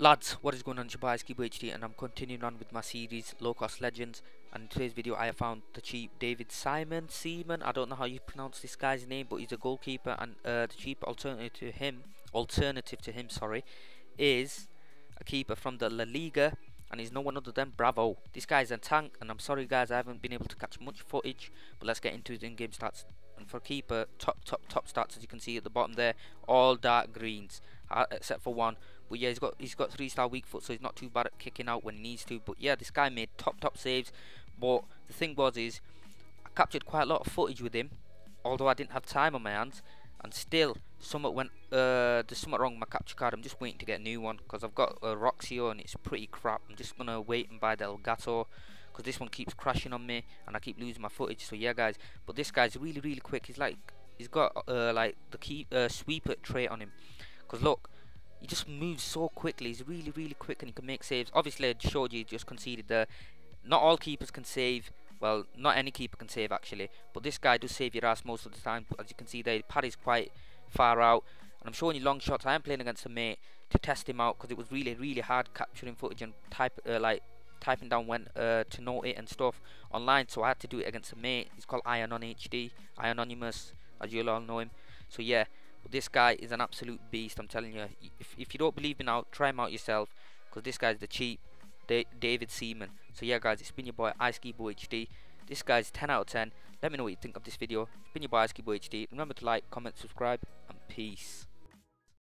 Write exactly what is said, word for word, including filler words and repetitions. Lads, what is going on? It's your boy iSkeeboHD, and I'm continuing on with my series Low Cost Legends. And in today's video I have found the cheap David Simon Seaman. I don't know how you pronounce this guy's name, but he's a goalkeeper, and uh, the cheap alternative to him alternative to him sorry is a keeper from the La Liga, and he's no one other than Bravo. This guy's a tank, and I'm sorry guys, I haven't been able to catch much footage, but let's get into his in-game stats. And for keeper, top top top stats, as you can see at the bottom there, all dark greens uh, except for one. But yeah, he's got he's got three star weak foot, so he's not too bad at kicking out when he needs to. But yeah, this guy made top top saves. But the thing was is I captured quite a lot of footage with him, although I didn't have time on my hands, and still somewhat went uh there's something wrong with my capture card. I'm just waiting to get a new one because I've got a Roxio and it's pretty crap. I'm just gonna wait and buy the Elgato because this one keeps crashing on me and I keep losing my footage. So yeah guys, but this guy's really really quick. He's like he's got uh like the key uh, sweeper trait on him, because look, he just moves so quickly. He's really really quick and he can make saves. Obviously I showed you, just conceded there. Not all keepers can save, well not any keeper can save actually, but this guy does save your ass most of the time. As you can see there, the parry's quite far out, and I'm showing you long shots. I am playing against a mate to test him out because it was really really hard capturing footage and type uh, like typing down when uh, to note it and stuff online, so I had to do it against a mate. He's called iSkeeboHD, Anonymous, as you'll all know him. So yeah, but this guy is an absolute beast, I'm telling you. If, if you don't believe me now, try him out yourself, because this guy's the cheap da David Seaman. So yeah guys, it's been your boy iSkeeboHD. This guy's ten out of ten. Let me know what you think of this video. It's been your boy iSkeeboHD. Remember to like, comment, subscribe, and peace.